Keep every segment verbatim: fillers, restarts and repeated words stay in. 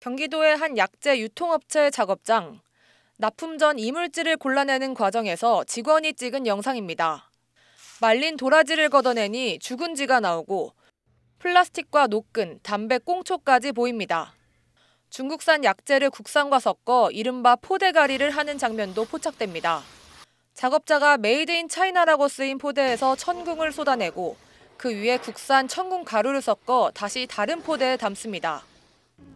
경기도의 한 약재 유통업체 작업장. 납품 전 이물질을 골라내는 과정에서 직원이 찍은 영상입니다. 말린 도라지를 걷어내니 죽은 지가 나오고 플라스틱과 노끈, 담배 꽁초까지 보입니다. 중국산 약재를 국산과 섞어 이른바 포대가리를 하는 장면도 포착됩니다. 작업자가 메이드 인 차이나라고 쓰인 포대에서 천궁을 쏟아내고 그 위에 국산 천궁 가루를 섞어 다시 다른 포대에 담습니다.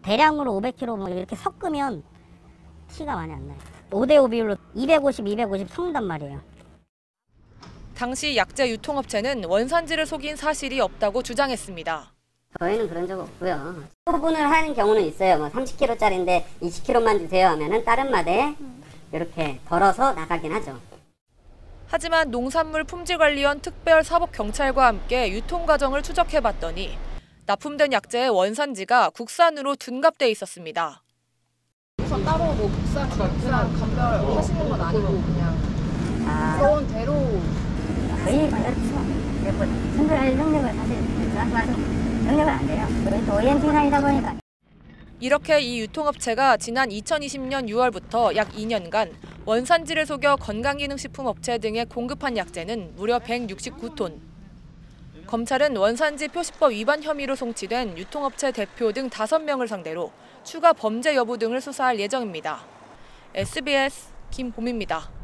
대량으로 오백 킬로그램 뭐 이렇게 섞으면 티가 많이 안 나요. 오 대 오 비율로 이백오십, 이백오십 섞는단 말이에요. 당시 약재 유통업체는 원산지를 속인 사실이 없다고 주장했습니다. 저희는 그런 적 없고요. 소분을 하는 경우는 있어요. 뭐 삼십 킬로그램짜리인데 이십 킬로그램만 주세요 하면은 다른 마대에 이렇게 덜어서 나가긴 하죠. 하지만 농산물 품질관리원 특별사법경찰과 함께 유통 과정을 추적해봤더니 납품된 약재의 원산지가 국산으로 둔갑돼 있었습니다. 우선 따로 뭐 국산, 국산 감별하시는 건 아니고 그냥 들어온 대로 거의 맞았죠. 선별할 능력을 사실 맞아서 능력은 안 돼요. 저희도 오엠티 사이다 보니까. 이렇게 이 유통업체가 지난 이천이십 년 유월부터 약 이 년간 원산지를 속여 건강기능식품업체 등에 공급한 약재는 무려 백육십구 톤. 검찰은 원산지 표시법 위반 혐의로 송치된 유통업체 대표 등 다섯 명을 상대로 추가 범죄 여부 등을 수사할 예정입니다. 에스비에스 김보미입니다.